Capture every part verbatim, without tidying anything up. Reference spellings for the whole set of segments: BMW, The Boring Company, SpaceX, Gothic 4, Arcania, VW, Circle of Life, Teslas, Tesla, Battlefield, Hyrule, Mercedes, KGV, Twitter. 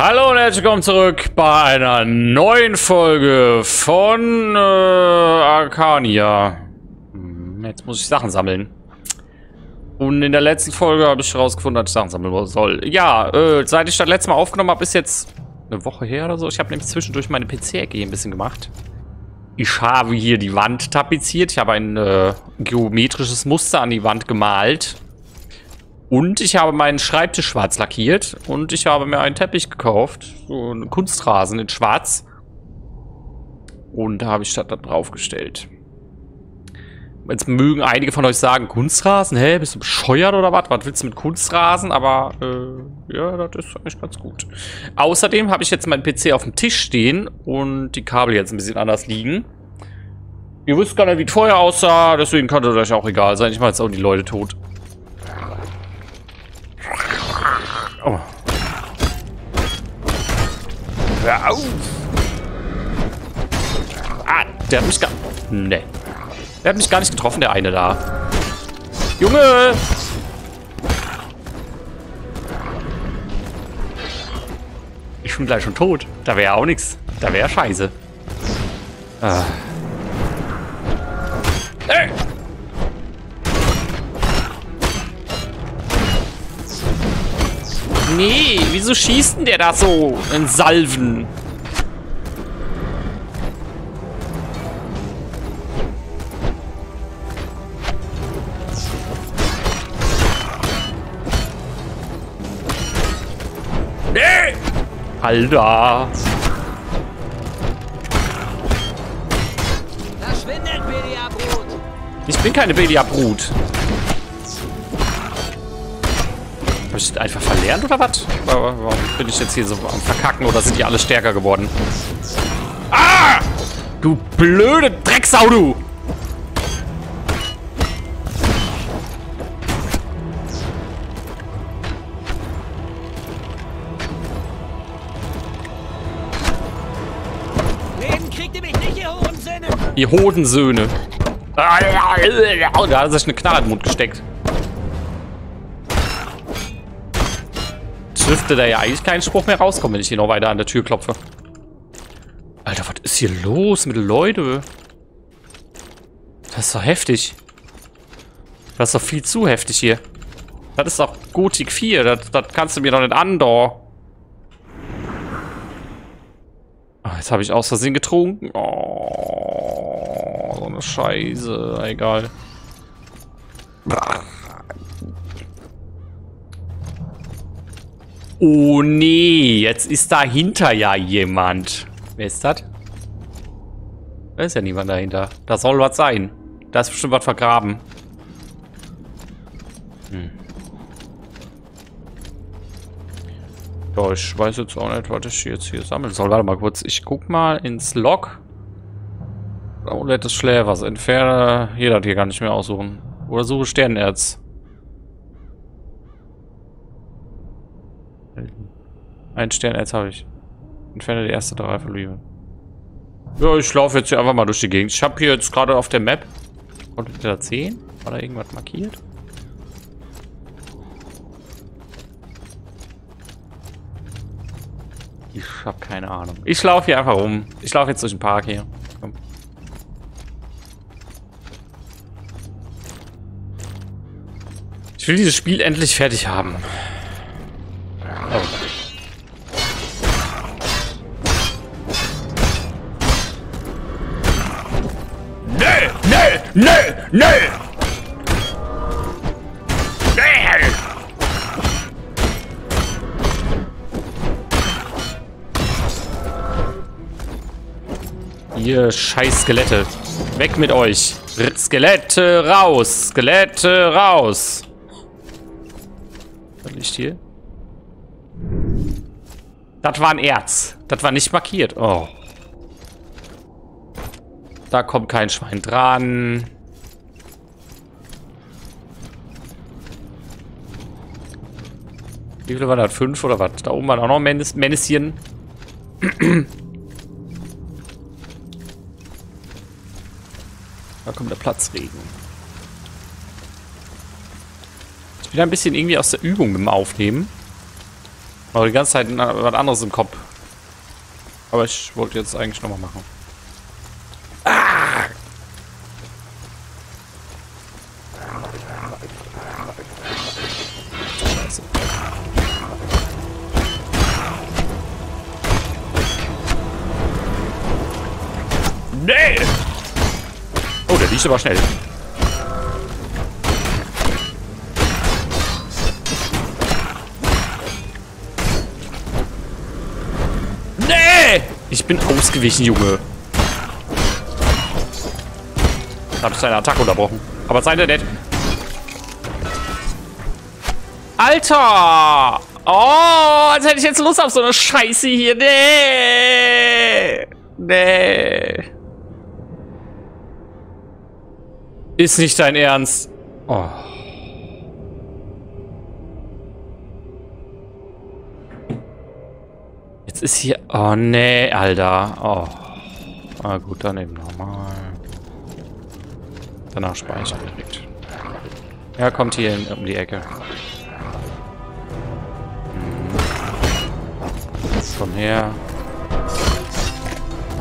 Hallo und herzlich willkommen zurück bei einer neuen Folge von äh, Arcania. Jetzt muss ich Sachen sammeln. Und in der letzten Folge habe ich herausgefunden, dass ich Sachen sammeln soll. Ja, äh, seit ich das letzte Mal aufgenommen habe, ist jetzt eine Woche her oder so. Ich habe nämlich zwischendurch meine P C-Ecke hier ein bisschen gemacht. Ich habe hier die Wand tapeziert. Ich habe ein äh, geometrisches Muster an die Wand gemalt. Und ich habe meinen Schreibtisch schwarz lackiert. Und ich habe mir einen Teppich gekauft. So einen Kunstrasen in schwarz. Und da habe ich das dann draufgestellt. Jetzt mögen einige von euch sagen, Kunstrasen? Hä, bist du bescheuert oder was? Was willst du mit Kunstrasen? Aber, äh, ja, das ist eigentlich ganz gut. Außerdem habe ich jetzt meinen P C auf dem Tisch stehen. Und die Kabel jetzt ein bisschen anders liegen. Ihr wisst gar nicht, wie teuer aussah. Deswegen kann das euch auch egal sein. Ich mache jetzt auch die Leute tot. Oh. Hör auf! Ah, der hat mich gar... Ne. Der hat mich gar nicht getroffen, der eine da. Junge! Ich bin gleich schon tot. Da wäre ja auch nichts. Da wäre ja scheiße. Ah. Hey! Nee, wieso schießt denn der da so in Salven? Nee! Alter! Verschwindet, Beliabrut! Ich bin keine Beliabrut! Habe ich das einfach verlernt oder was? Warum bin ich jetzt hier so am Verkacken oder sind die alle stärker geworden? Ah! Du blöde Drecksau, du! Leben kriegt ihr mich nicht, ihr Hodensöhne! Ihr Hodensöhne. Da hat sich eine Knarre in den Mund gesteckt. Dürfte da ja eigentlich keinen Spruch mehr rauskommen, wenn ich hier noch weiter an der Tür klopfe. Alter, was ist hier los mit den Leuten? Das ist doch heftig. Das ist doch viel zu heftig hier. Das ist doch Gothic vier. Das, das kannst du mir doch nicht andauern. Oh, jetzt habe ich aus Versehen getrunken. Oh, so eine Scheiße. Egal. Brr. Oh nee, jetzt ist dahinter ja jemand. Wer ist das? Da ist ja niemand dahinter. Da soll was sein. Da ist bestimmt was vergraben. Hm. Ja, ich weiß jetzt auch nicht, was ich jetzt hier sammeln soll. Warte mal kurz. Ich guck mal ins Log. Amulett des Schläfers. Entferne. Jeder hat hier gar nicht mehr aussuchen. Oder suche Sternenerz. Ein Sternerz habe ich. Entferne die erste drei Verliebe. Ja, ich laufe jetzt hier einfach mal durch die Gegend. Ich habe hier jetzt gerade auf der Map. Konntet ihr das sehen? War da irgendwas markiert? Ich habe keine Ahnung. Ich laufe hier einfach rum. Ich laufe jetzt durch den Park hier. Komm. Ich will dieses Spiel endlich fertig haben. Oh. Nö, nö, nö, nö! Nö! Ihr scheiß Skelette. Weg mit euch. Skelette raus. Skelette raus. Was liegt hier? Das war ein Erz. Das war nicht markiert. Oh. Da kommt kein Schwein dran. Wie viele waren das? Fünf oder was? Da oben waren auch noch Männchen. Da kommt der Platzregen. Ich bin ein bisschen irgendwie aus der Übung im Aufnehmen. Aber die ganze Zeit was anderes im Kopf. Aber ich wollte jetzt eigentlich nochmal machen. Ah! Nee! Oh, der liegt aber schnell. Ich bin ausgewichen, Junge. Da habe ich seine Attacke unterbrochen. Aber seid ihr nett. Alter! Oh, als hätte ich jetzt Lust auf so eine Scheiße hier. Nee! Nee. Ist nicht dein Ernst. Oh. Ist hier... Oh, nee, Alter. Oh. Ah, gut, dann eben nochmal. Danach speichern direkt. Ja, kommt hier in, um die Ecke. Komm her.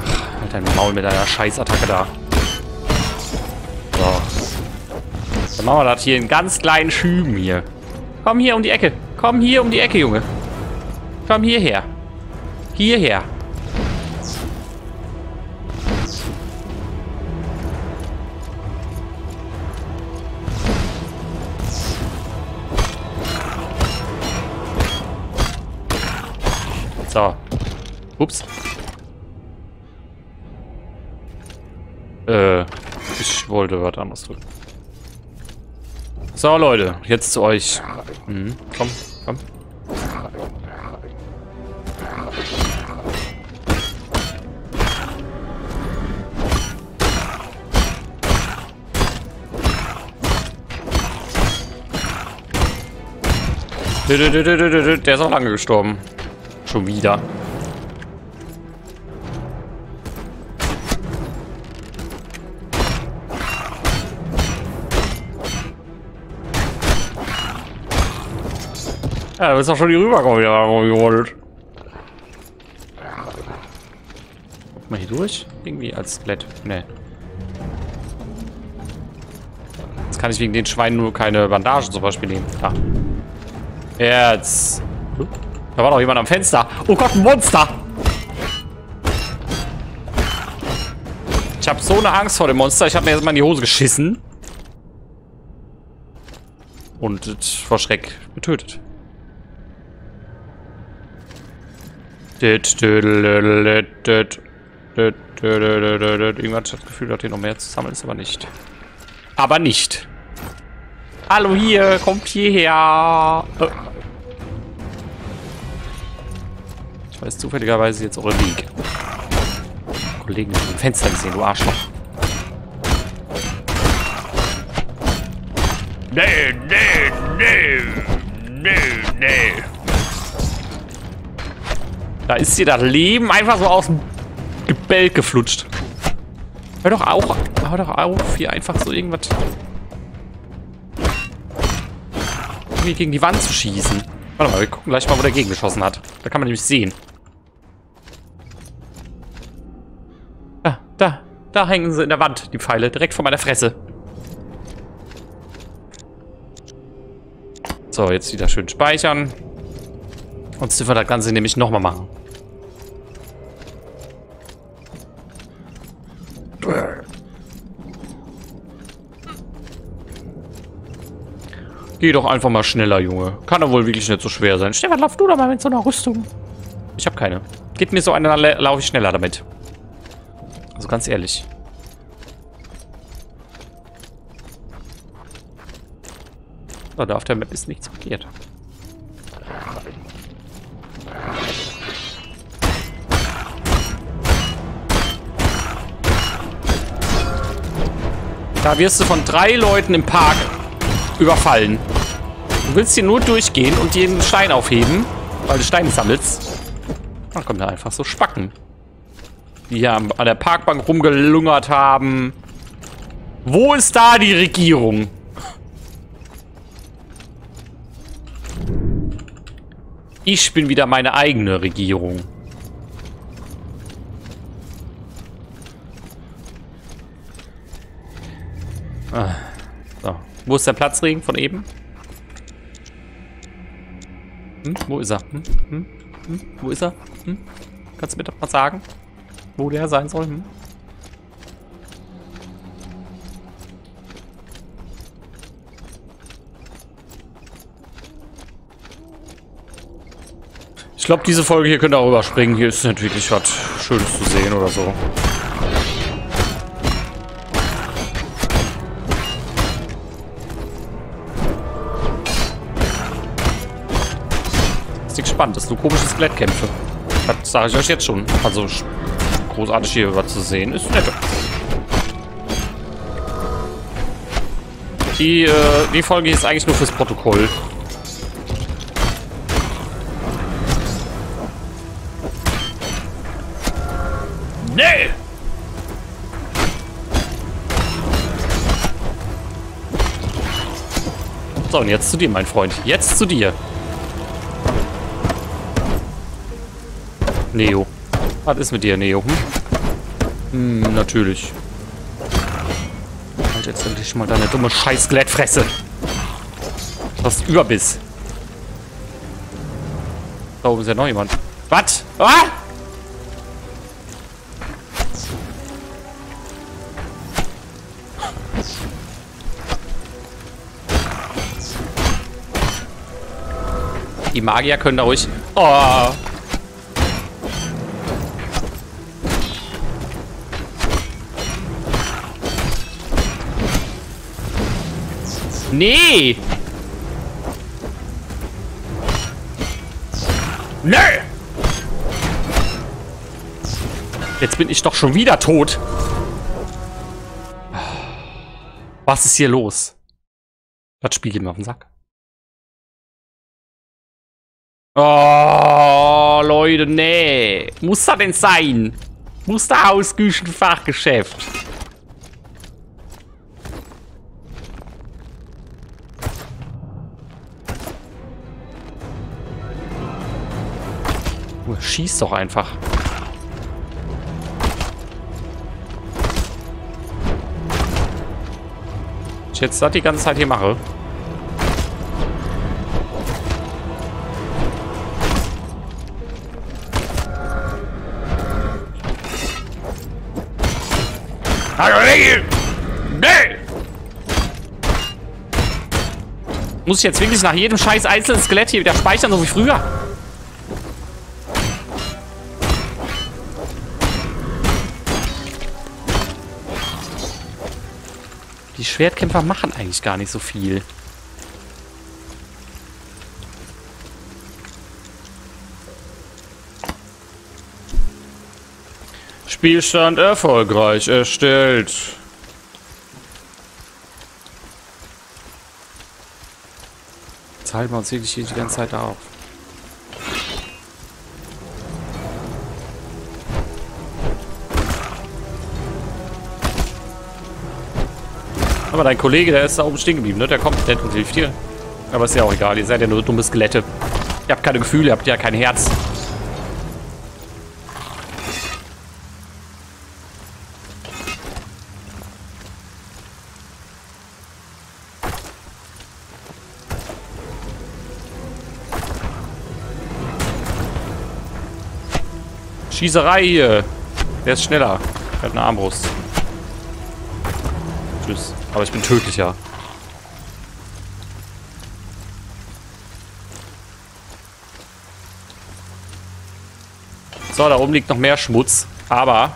Ach, halt dein Maul mit deiner Scheißattacke da. So. Dann machen wir das hier in ganz kleinen Schüben hier. Komm hier um die Ecke. Komm hier um die Ecke, Junge. Komm hierher. Hierher. So. Ups. Äh, ich wollte was anderes drücken. So, Leute, jetzt zu euch. Mhm. Komm, komm. Der ist auch lange gestorben. Schon wieder. Ja, da ist doch schon die Rüberkommen wieder rumgerollt. Guck mal hier durch. Irgendwie als Skelett. Ne. Jetzt kann ich wegen den Schweinen nur keine Bandagen zum Beispiel nehmen. Da. Jetzt. Da war doch jemand am Fenster. Oh Gott, ein Monster. Ich habe so eine Angst vor dem Monster. Ich habe mir jetzt mal in die Hose geschissen. Und vor Schreck getötet. Irgendwann hat das Gefühl, dass hier noch mehr zu sammeln ist, aber nicht. Aber nicht. Hallo hier, kommt hierher. Oh. Ich weiß zufälligerweise jetzt eure Weg. Kollegen mit dem Fenster gesehen, du Arschloch. Nee, nee, nee, nee, nee. Da ist dir das Leben einfach so aus dem Gebälk geflutscht. Hör doch auf, hör doch auf, hier einfach so irgendwas gegen die Wand zu schießen. Warte mal, wir gucken gleich mal, wo der Gegner geschossen hat. Da kann man nämlich sehen. Da, da, da hängen sie in der Wand, die Pfeile, direkt vor meiner Fresse. So, jetzt wieder schön speichern. Und dürfen wir das Ganze nämlich nochmal machen. Geh doch einfach mal schneller, Junge. Kann doch wohl wirklich nicht so schwer sein. Stefan, lauf du doch mal mit so einer Rüstung. Ich habe keine. Gib mir so eine, dann laufe ich schneller damit. Also ganz ehrlich. So, da auf der Map ist nichts markiert. Da wirst du von drei Leuten im Park überfallen. Du willst hier nur durchgehen und jeden Stein aufheben, weil du Steine sammelst. Dann kommen da einfach so Spacken, die hier an der Parkbank rumgelungert haben. Wo ist da die Regierung? Ich bin wieder meine eigene Regierung. Ah, so. Wo ist der Platzregen von eben? Hm, wo ist er? Hm, hm, hm, wo ist er? Hm? Kannst du mir doch mal sagen, wo der sein soll? Hm? Ich glaube, diese Folge hier könnt ihr auch überspringen. Hier ist natürlich was Schönes zu sehen oder so. Spannend, das ist nur komische Skelettkämpfe. Das sage ich euch jetzt schon. Also großartig hier was zu sehen ist nett. Die, äh, die Folge ist eigentlich nur fürs Protokoll. Nee! So, und jetzt zu dir, mein Freund. Jetzt zu dir. Neo. Was ist mit dir, Neo? Hm, hm natürlich. Halt jetzt endlich mal deine dumme Scheiß-Skelettfresse. Das ist Überbiss. Da oben ist ja noch jemand. Was? Ah! Die Magier können da ruhig... Oh. Nee! Nee! Jetzt bin ich doch schon wieder tot. Was ist hier los? Das Spiel geht mir auf den Sack. Oh, Leute, nee. Muss das denn sein? Musterhaus, Küchen, Fachgeschäft. Schieß doch einfach. Wenn ich jetzt das die ganze Zeit hier mache. Muss ich jetzt wirklich nach jedem scheiß einzelnen Skelett hier wieder speichern, so wie früher? Die Schwertkämpfer machen eigentlich gar nicht so viel. Spielstand erfolgreich erstellt. Jetzt halten wir uns wirklich hier die ganze Zeit auf. Aber dein Kollege, der ist da oben stehen geblieben, ne? Der kommt nett und hilft dir. Aber ist ja auch egal, ihr seid ja nur dumme Skelette. Ihr habt keine Gefühle, ihr habt ja kein Herz. Schießerei hier. Der ist schneller. Der hat eine Armbrust. Tschüss. Aber ich bin tödlicher. So, da oben liegt noch mehr Schmutz. Aber...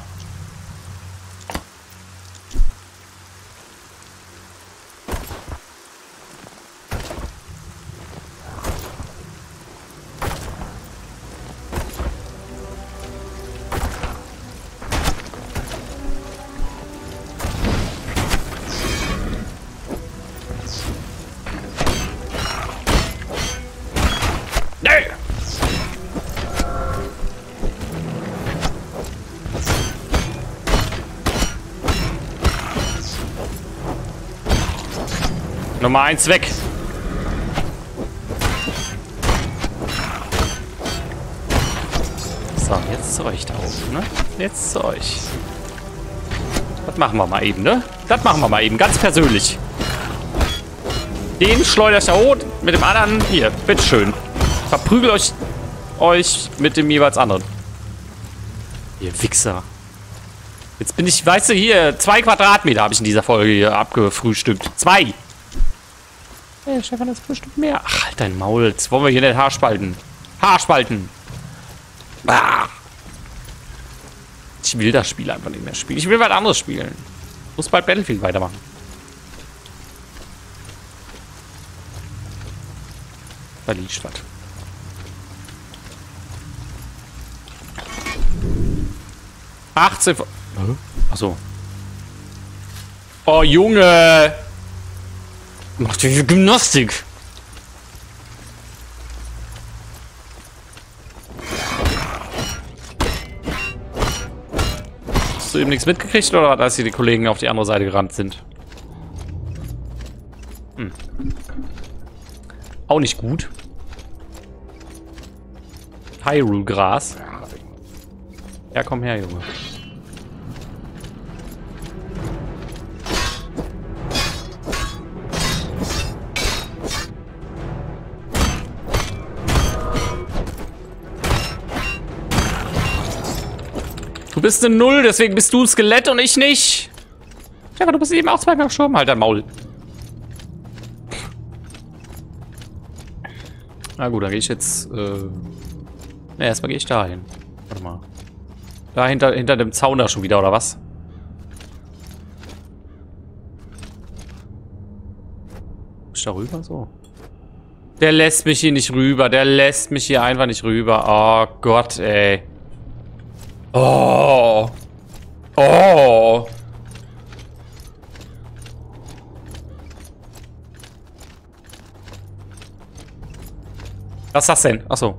Nummer eins weg. So, jetzt zu euch da oben, ne? Jetzt zu euch. Das machen wir mal eben, ne? Das machen wir mal eben, ganz persönlich. Den schleudere ich da hoch, mit dem anderen hier, bitteschön. Verprügel euch, euch mit dem jeweils anderen. Ihr Wichser. Jetzt bin ich, weißt du, hier, zwei Quadratmeter habe ich in dieser Folge hier abgefrühstückt. Zwei. Hey, Stefan, das Frühstück mehr. Ach, halt dein Maul. Jetzt wollen wir hier nicht Haarspalten. Haarspalten. Ah. Ich will das Spiel einfach nicht mehr spielen. Ich will was anderes spielen. Ich muss bald Battlefield weitermachen. Da liegt was. achtzehn. Achso. Oh, Junge. Macht diese Gymnastik. Hast du eben nichts mitgekriegt oder als hier die Kollegen auf die andere Seite gerannt sind? Hm. Auch nicht gut. Hyrule-Gras. Ja, komm her, Junge. Du bist eine Null, deswegen bist du ein Skelett und ich nicht. Stefan, du bist eben auch zweimal gestorben. Halt dein Maul. Na gut, dann gehe ich jetzt. Äh, na, erstmal gehe ich da hin. Warte mal. Da hinter, hinter dem Zaun da schon wieder, oder was? Ist da rüber? So. Der lässt mich hier nicht rüber. Der lässt mich hier einfach nicht rüber. Oh Gott, ey. Oh. Oh. Was ist das denn? Achso.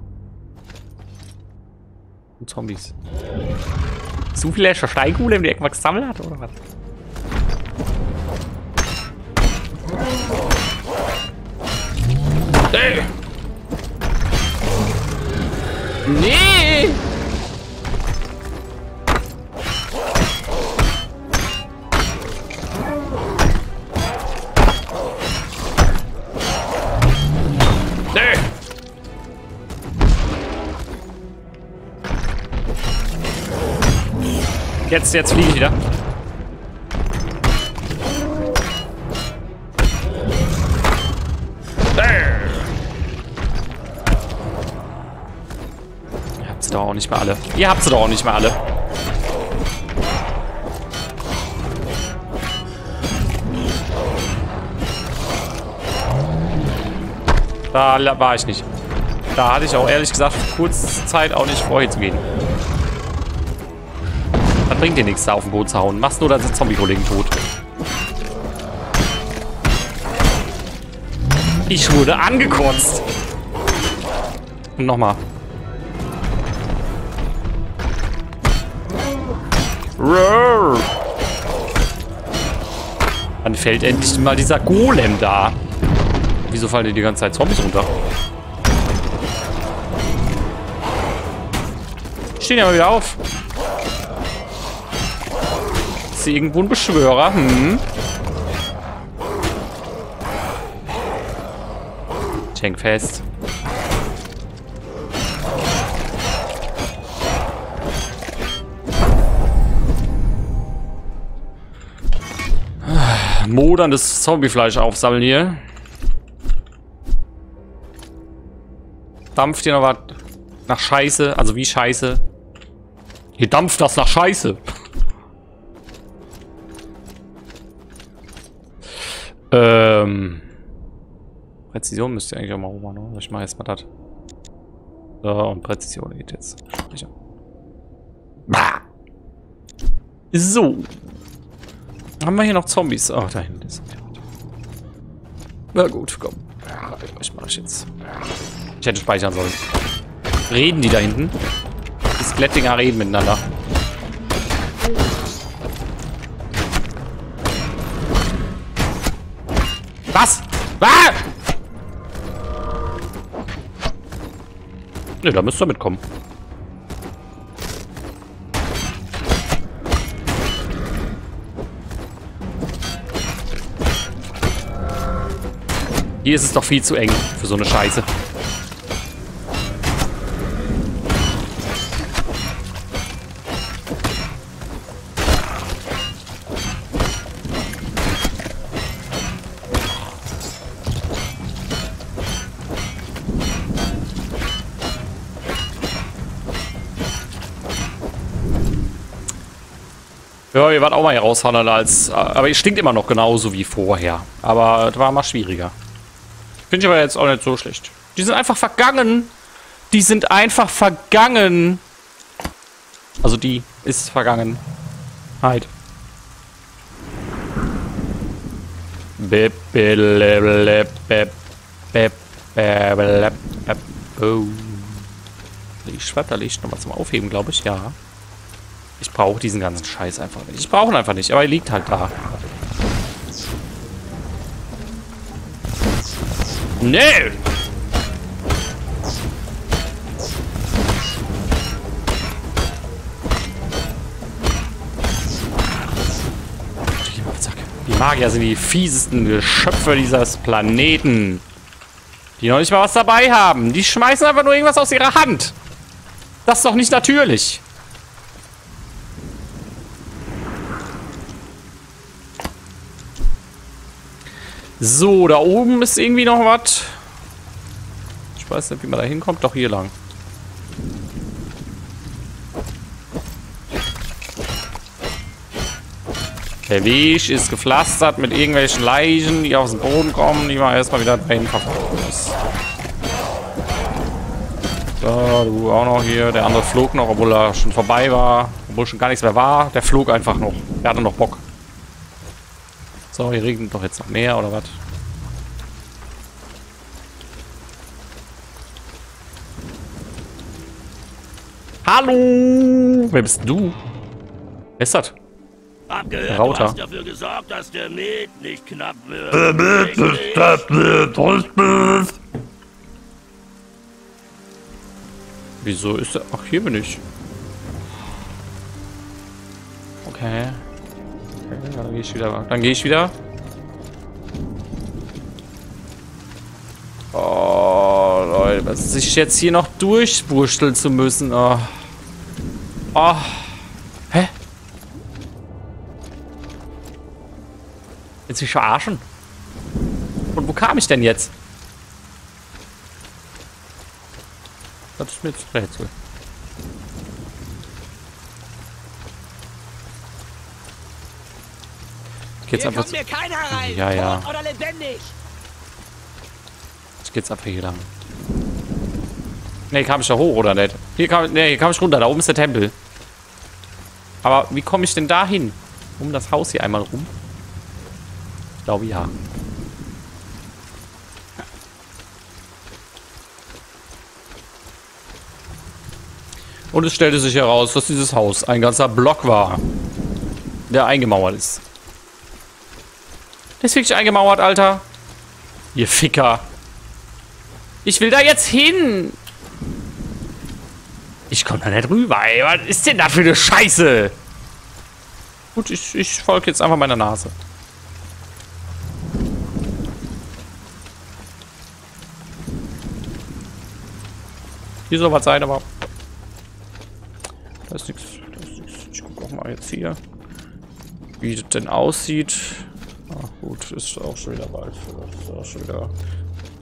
Und Zombies. Zu viele Steinkugeln, die irgendwas gesammelt hat, oder was? Hey. Nee! Jetzt, jetzt fliege ich wieder. Ihr habt sie doch auch nicht mehr alle. Ihr habt sie doch auch nicht mehr alle. Da war ich nicht. Da hatte ich auch ehrlich gesagt kurze Zeit auch nicht vor, hier zu gehen. Bringt dir nichts, da auf dem Boot zu hauen. Machst nur, dass der Zombie-Kollegen tot. Ich wurde angekotzt. Und nochmal. Dann fällt endlich mal dieser Golem da. Wieso fallen dir die ganze Zeit Zombies runter? Stehen ja mal wieder auf. Irgendwo ein Beschwörer. Hm. Ich häng fest. Moderndes Zombiefleisch aufsammeln hier. Dampft hier noch was nach Scheiße? Also wie Scheiße? Hier dampft das nach Scheiße. Ähm. Präzision müsste eigentlich auch mal rüber, ne? Ich mache jetzt mal das. So, und Präzision geht jetzt. So. Haben wir hier noch Zombies? Oh, da hinten ist. Na gut, komm. Ich mache ich jetzt. Ich hätte speichern sollen. Reden die da hinten? Die Skelettdinger reden miteinander. Was? Ah! Ne, da müsst ihr mitkommen. Hier ist es doch viel zu eng für so eine Scheiße. Ja, wir waren auch mal heraushauen als. Aber es stinkt immer noch genauso wie vorher. Aber das war mal schwieriger. Finde ich aber jetzt auch nicht so schlecht. Die sind einfach vergangen. Die sind einfach vergangen. Also die ist vergangen. Halt. Oh. Ich Schwerterlicht nochmal zum Aufheben, glaube ich, ja. Ich brauche diesen ganzen Scheiß einfach nicht. Ich brauche ihn einfach nicht, aber er liegt halt da. Nee! Die Magier sind die fiesesten Geschöpfe dieses Planeten. Die noch nicht mal was dabei haben. Die schmeißen einfach nur irgendwas aus ihrer Hand. Das ist doch nicht natürlich. So, da oben ist irgendwie noch was. Ich weiß nicht, wie man da hinkommt. Doch hier lang. Der Weg ist gepflastert mit irgendwelchen Leichen, die aus dem Boden kommen, die man erstmal wieder dahin verfolgen muss. So, du auch noch hier. Der andere flog noch, obwohl er schon vorbei war. Obwohl schon gar nichts mehr war. Der flog einfach noch. Der hatte noch Bock. So, hier regnet doch jetzt noch mehr, oder was? Hallo! Wer bist du? Wer ist das? Hab gehört, du hast dafür gesorgt, dass der Met nicht knapp wird. Der Met ist knapp, der Holzbild. Wieso ist er... Ach, hier bin ich. Okay. Dann gehe ich wieder. Dann gehe ich wieder. Oh, Leute, was sich jetzt hier noch durchwurschteln zu müssen. Oh. Oh. Hä? Jetzt mich verarschen? Und wo kam ich denn jetzt? Das ist mir jetzt Rätsel. Jetzt einfach mir keiner rein, ja, ja. Tot oder lebendig. Jetzt geht's einfach hier lang. Ne, kam ich da hoch, oder nicht? Hier kam, nee, hier kam ich runter, da oben ist der Tempel. Aber wie komme ich denn da hin? Um das Haus hier einmal rum? Ich glaube, ja. Und es stellte sich heraus, dass dieses Haus ein ganzer Block war, der eingemauert ist. Der ist wirklich eingemauert, Alter. Ihr Ficker. Ich will da jetzt hin. Ich komme da nicht rüber, ey. Was ist denn da für eine Scheiße? Gut, ich, ich folge jetzt einfach meiner Nase. Hier soll was sein, aber... Da ist nichts. Da ist nichts. Ich gucke auch mal jetzt hier, wie das denn aussieht. Ach gut, ist auch schon wieder bald. Ist auch schon wieder.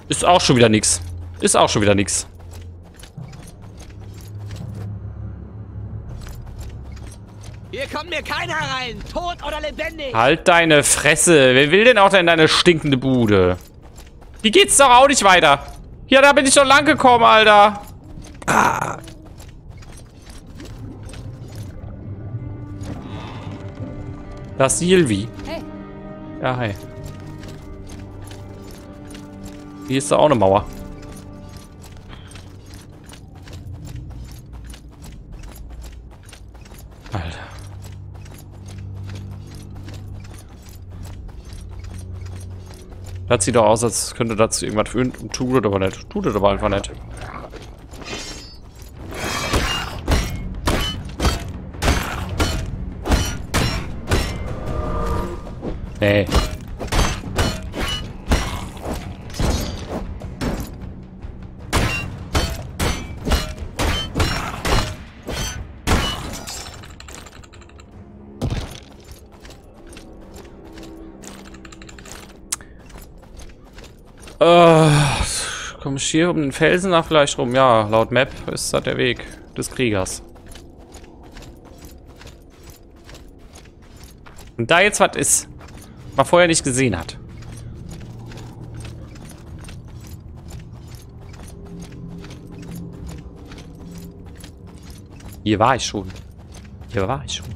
Ist auch schon wieder nix. Ist auch schon wieder nix. Hier kommt mir keiner rein, tot oder lebendig. Halt deine Fresse. Wer will denn auch denn deine stinkende Bude? Hier geht's doch auch nicht weiter. Ja, da bin ich doch lang gekommen, Alter. Ah. Das Silvi. Hey. Ja, hi. Hier ist da auch eine Mauer. Alter. Das sieht doch aus, als könnte dazu irgendwas führen. Tut das aber nicht. Tut das aber einfach nicht. Nee. Komm ich hier um den Felsen nach vielleicht rum? Ja, laut Map ist das der Weg des Kriegers. Und da jetzt was ist, was man vorher nicht gesehen hat. Hier war ich schon. Hier war ich schon.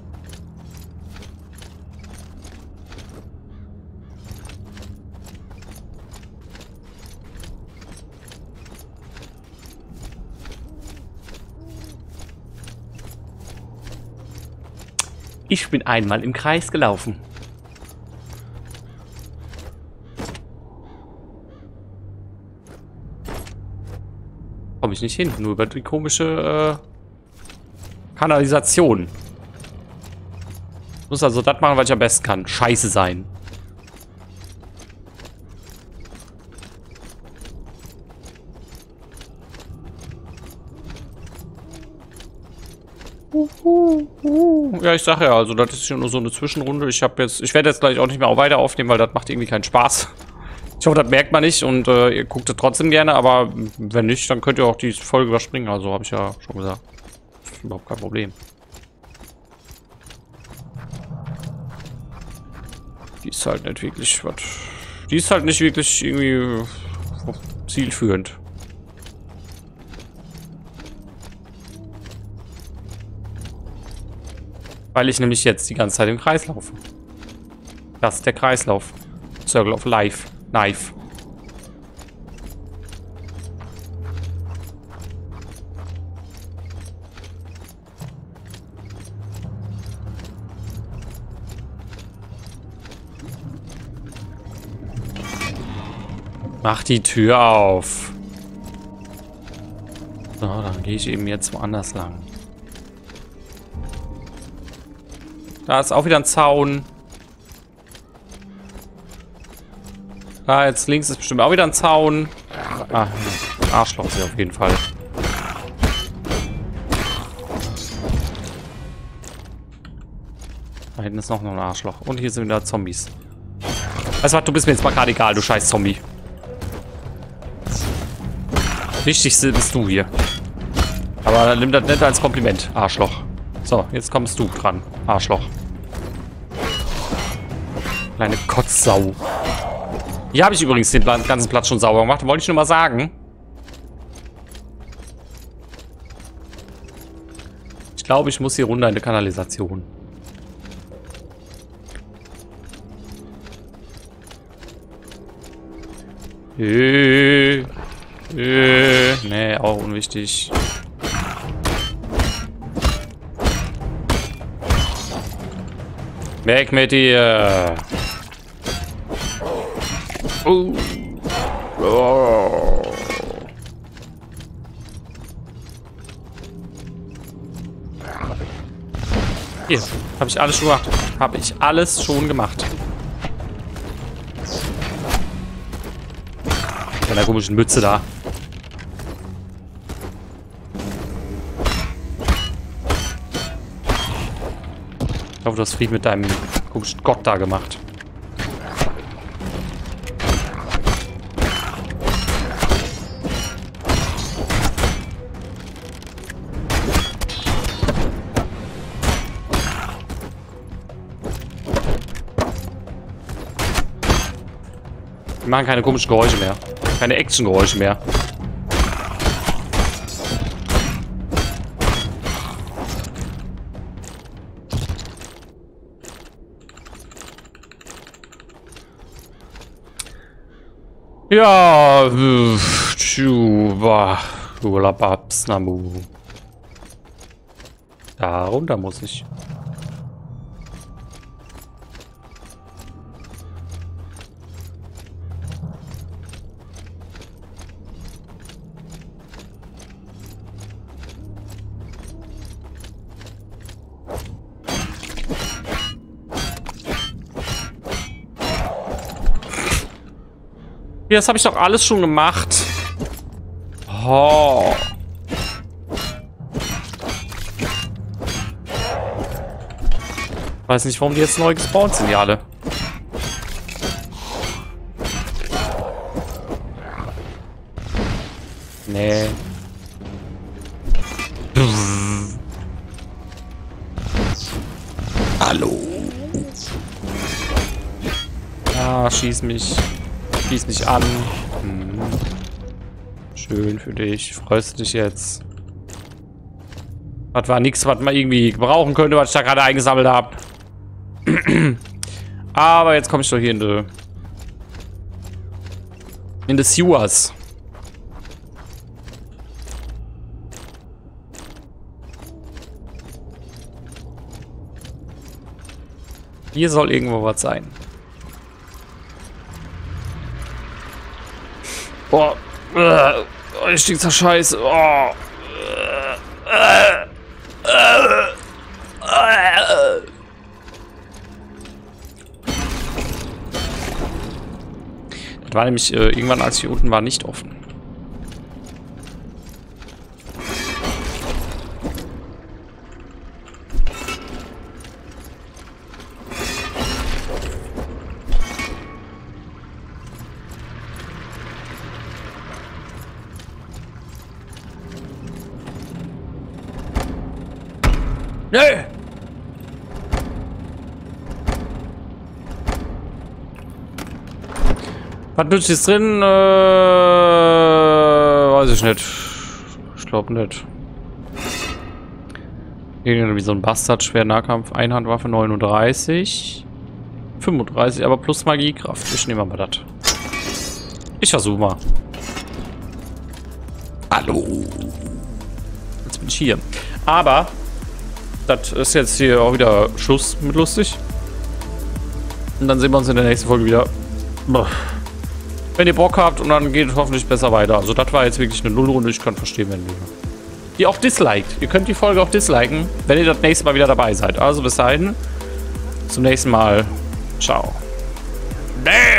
Ich bin einmal im Kreis gelaufen. Komme ich nicht hin, nur über die komische äh, Kanalisation. Ich muss also das machen, was ich am besten kann. Scheiße sein. Ja, ich sage ja, also das ist nur so eine Zwischenrunde. Ich habe jetzt, ich werde jetzt gleich auch nicht mehr auch weiter aufnehmen, weil das macht irgendwie keinen Spaß. Ich hoffe, das merkt man nicht und äh, ihr guckt es trotzdem gerne, aber wenn nicht, dann könnt ihr auch die Folge überspringen. Also habe ich ja schon gesagt. Das ist überhaupt kein Problem. Die ist halt nicht wirklich was. Die ist halt nicht wirklich irgendwie zielführend. Weil ich nämlich jetzt die ganze Zeit im Kreis laufe. Das ist der Kreislauf. Circle of Life. Knife. Mach die Tür auf. So, dann gehe ich eben jetzt woanders lang. Da ist auch wieder ein Zaun. Da jetzt links ist bestimmt auch wieder ein Zaun. Ah, Arschloch hier auf jeden Fall. Da hinten ist noch ein Arschloch. Und hier sind wieder Zombies. Weißt du was, du bist mir jetzt mal gerade egal, du scheiß Zombie. Wichtig bist du hier. Aber nimm das nicht als Kompliment, Arschloch. So, jetzt kommst du dran, Arschloch. Kleine Kotzsau. Hier habe ich übrigens den ganzen Platz schon sauber gemacht. Wollte ich nur mal sagen. Ich glaube, ich muss hier runter in die Kanalisation. Äh, äh, nee, auch unwichtig. Weg mit dir! Uh. Oh. Hier, habe ich alles schon gemacht. Habe ich alles schon gemacht. Mit einer komischen Mütze da. Ich hoffe, du hast Frieden mit deinem komischen Gott da gemacht. Wir machen keine komischen Geräusche mehr. Keine Action-Geräusche mehr. Ja, tschuba, Ulababsnamu. Da runter muss ich. Das habe ich doch alles schon gemacht. Oh. Weiß nicht, warum die jetzt neu gespawnt sind, die alle. Hallo. Ah, schieß mich. Schieß mich an. Hm. Schön für dich. Freust dich jetzt. Das war nichts, was man irgendwie brauchen könnte, was ich da gerade eingesammelt habe. Aber jetzt komme ich doch hier in die... in die Sewers. Hier soll irgendwo was sein. Boah. Oh, ich stinke zur Scheiße. Oh. Das war nämlich äh, irgendwann, als ich hier unten war, nicht offen. Nö! Was nützt jetzt drin? Äh, weiß ich nicht. Ich glaube nicht. Irgendwie so ein Bastard, schwer Nahkampf, Einhandwaffe neununddreißig. fünfunddreißig, aber plus Magiekraft. Ich nehme mal das. Ich versuche mal. Hallo. Jetzt bin ich hier. Aber das ist jetzt hier auch wieder Schluss mit lustig. Und dann sehen wir uns in der nächsten Folge wieder. Wenn ihr Bock habt und dann geht es hoffentlich besser weiter. Also das war jetzt wirklich eine Nullrunde. Ich kann verstehen, wenn ihr die auch disliked. Ihr könnt die Folge auch disliken, wenn ihr das nächste Mal wieder dabei seid. Also bis dahin. Zum nächsten Mal. Ciao. Nee.